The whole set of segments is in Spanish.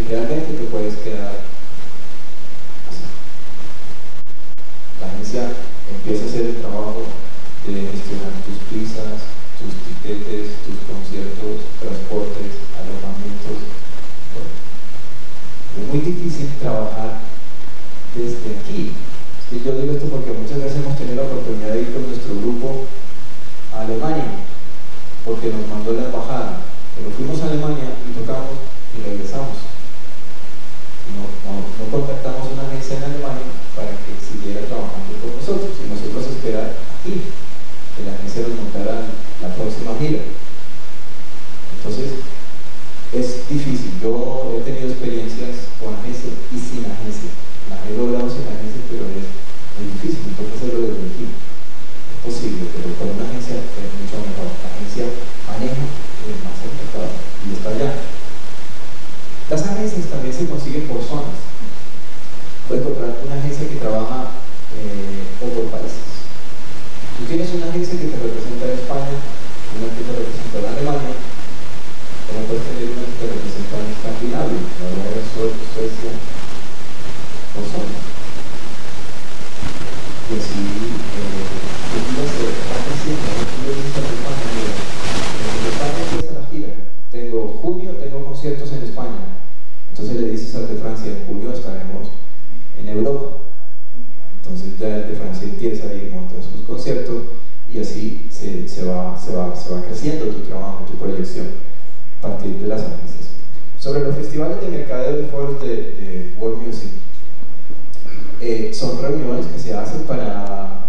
literalmente te puedes quedar así. La agencia empieza a hacer el trabajo de gestionar tus prisas, tus tiquetes, tus conciertos, transportes, alojamientos. Bueno, es muy difícil trabajar desde aquí. Es que yo digo esto porque muchas veces hemos tenido la oportunidad de ir con nuestro grupo a Alemania, porque nos mandó la embajada, pero fuimos a Alemania y tocamos y regresamos. No contactamos una agencia en Alemania para que siguiera trabajando con nosotros y nosotros esperar aquí que la agencia nos montara la próxima gira. Entonces es difícil. Yo he tenido experiencias con agencias y sin agencias, las he logrado sin agencias, pero es muy difícil. Entonces hacerlo desde aquí es posible, pero con una agencia es mucho mejor. La agencia maneja el más mercado y está allá. Las agencias también se consiguen por zonas. Puedes encontrar una agencia que trabaja o por países. Tú tienes una agencia que te representa en España, una que te representa en Alemania, como puedes tener una que te representa en Escandinavia, Noruega, Suecia, por zonas. Y así, tú vas haciendo, en España empieza la gira. Tengo junio, tengo conciertos en España. Entonces le dices al de Francia, en junio estaremos en Europa. Entonces ya el de Francia empieza y monta sus conciertos y así se va creciendo tu trabajo, tu proyección a partir de las agencias. Sobre los festivales de mercadeo de foros de World Music, son reuniones que se hacen para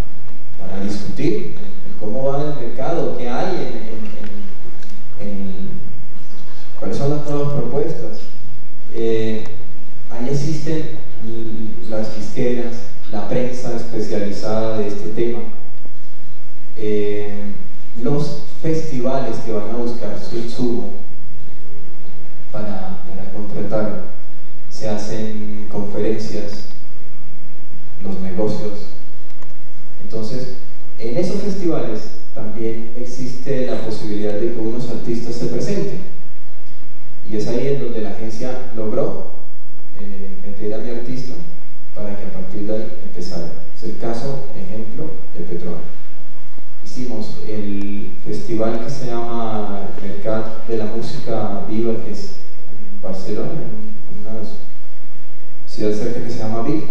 discutir cómo va el mercado, qué hay, cuáles son las nuevas propuestas. Ahí existen las disqueras, la prensa especializada de este tema, los festivales que van a buscar su insumo para contratar. Se hacen conferencias, los negocios. Entonces, en esos festivales también existe la posibilidad de que unos artistas se presenten. Y es ahí en donde la agencia logró meter a mi artista para que a partir de ahí empezara. Es el caso, ejemplo, de Petrol. Hicimos el festival que se llama Mercado de la Música Viva, que es en Barcelona, en una ciudad cerca que se llama Vic.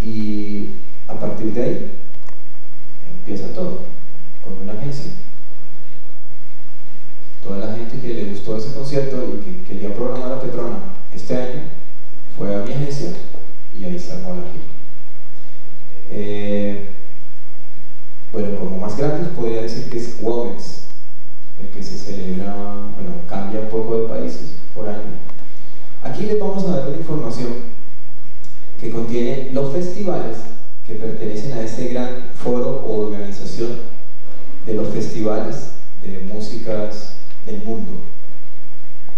Y a partir de ahí empieza todo, con una agencia. Toda la gente que le gustó ese concierto y que quería programar a Petrona este año fue a mi agencia y ahí se armó la gira. Bueno, como más grandes podría decir que es WOMEX, el que se celebra, bueno, cambia un poco de países por año. Aquí les vamos a dar una información que contiene los festivales que pertenecen a ese gran foro o organización de los festivales de músicas del mundo.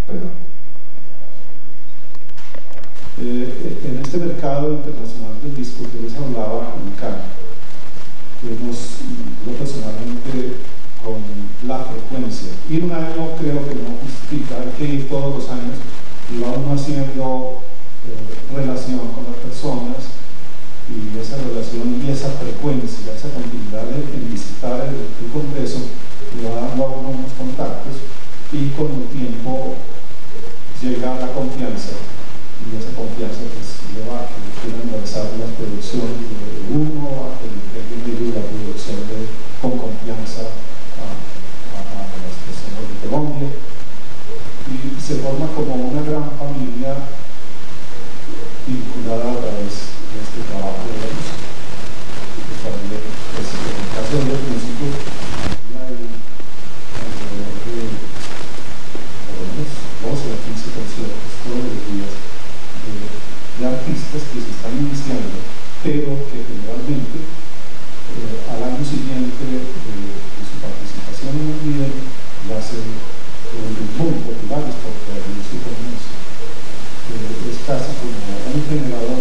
Perdón. En este mercado internacional del disco que les hablaba, en Cali, hemos ido personalmente con la frecuencia. Ir un año creo que no justifica, hay que ir todos los años y vamos haciendo relación con las personas y esa relación y esa frecuencia, esa continuidad en visitar el congreso le va dando a uno unos contactos y con el tiempo llega la confianza y esa confianza pues lleva a que quieran lanzar las producciones de uno, a que tengan la producción con confianza a las personas de Colombia y se forma como una gran familia vinculada a través de este trabajo de la música. Y también pues, en el caso de los músicos artistas que se están iniciando, pero que generalmente al año siguiente de su participación en el nivel ya se vuelven muy populares porque hay músicos es casi como un generador